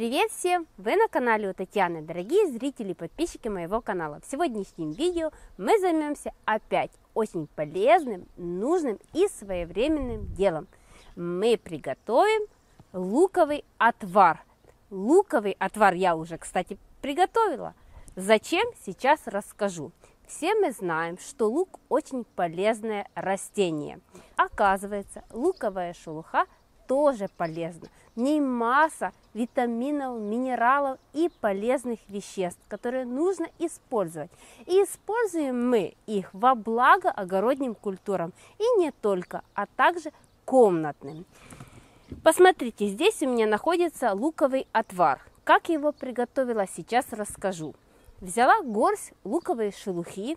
Привет всем! Вы на канале У Татьяны, дорогие зрители и подписчики моего канала. В сегодняшнем видео мы займемся опять очень полезным, нужным и своевременным делом. Мы приготовим луковый отвар. Луковый отвар я уже, кстати, приготовила. Зачем? Сейчас расскажу. Все мы знаем, что лук очень полезное растение. Оказывается, луковая шелуха тоже полезно. В ней масса витаминов, минералов и полезных веществ, которые нужно использовать. И используем мы их во благо огородным культурам, и не только, а также комнатным. Посмотрите, здесь у меня находится луковый отвар. Как я его приготовила, сейчас расскажу. Взяла горсть луковой шелухи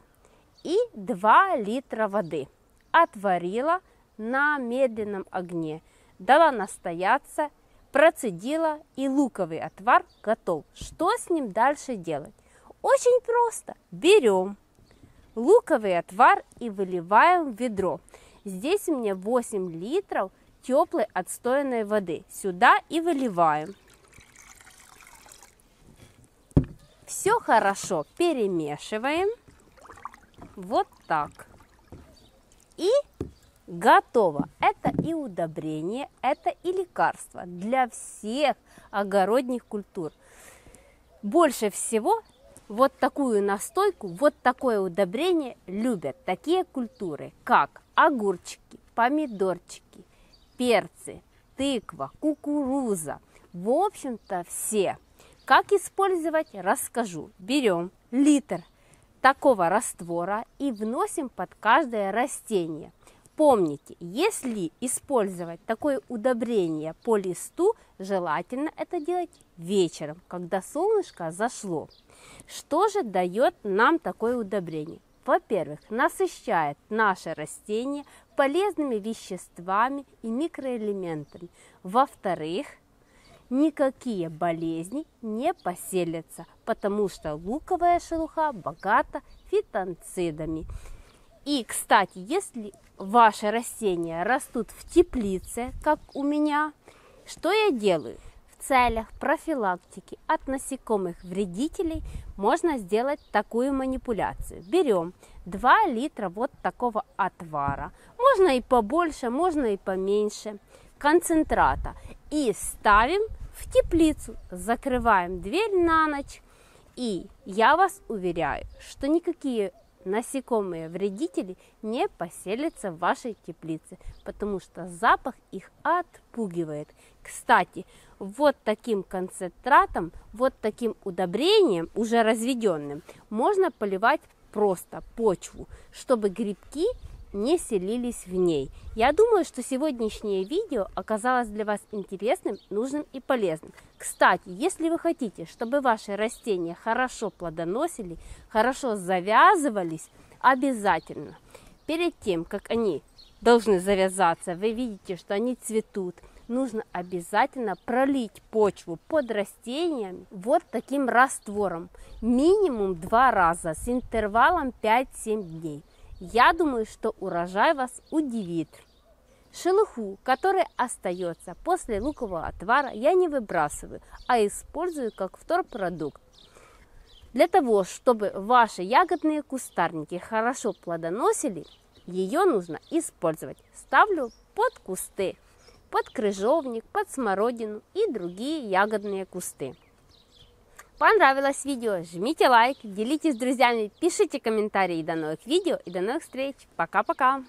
и 2 литра воды. Отварила на медленном огне. Дала настояться, процедила, и луковый отвар готов. Что с ним дальше делать? Очень просто. Берем луковый отвар и выливаем в ведро. Здесь у меня 8 литров теплой отстоянной воды. Сюда и выливаем. Все хорошо перемешиваем. Вот так. И готово! Это и удобрение, это и лекарство для всех огородных культур. Больше всего вот такую настойку, вот такое удобрение любят такие культуры, как огурчики, помидорчики, перцы, тыква, кукуруза. В общем-то все. Как использовать, расскажу. Берем литр такого раствора и вносим под каждое растение. Помните, если использовать такое удобрение по листу, желательно это делать вечером, когда солнышко зашло. Что же дает нам такое удобрение? Во-первых, насыщает наше растение полезными веществами и микроэлементами. Во-вторых, никакие болезни не поселятся, потому что луковая шелуха богата фитонцидами. И, кстати, если ваши растения растут в теплице, как у меня, что я делаю? В целях профилактики от насекомых вредителей можно сделать такую манипуляцию. Берем 2 литра вот такого отвара, можно и побольше, можно и поменьше, концентрата, и ставим в теплицу, закрываем дверь на ночь. И я вас уверяю, что никакие насекомые вредители не поселятся в вашей теплице, потому что запах их отпугивает. Кстати, вот таким концентратом, вот таким удобрением, уже разведенным, можно поливать просто почву, чтобы грибки не селились в ней. Я думаю, что сегодняшнее видео оказалось для вас интересным, нужным и полезным. Кстати, если вы хотите, чтобы ваши растения хорошо плодоносили, хорошо завязывались, обязательно перед тем, как они должны завязаться, вы видите, что они цветут, нужно обязательно пролить почву под растениями вот таким раствором минимум 2 раза с интервалом 5-7 дней. Я думаю, что урожай вас удивит. Шелуху, которая остается после лукового отвара, я не выбрасываю, а использую как вторпродукт. Для того, чтобы ваши ягодные кустарники хорошо плодоносили, ее нужно использовать. Ставлю под кусты, под крыжовник, под смородину и другие ягодные кусты. Понравилось видео? Жмите лайк, делитесь с друзьями, пишите комментарии. До новых видео и до новых встреч. Пока-пока!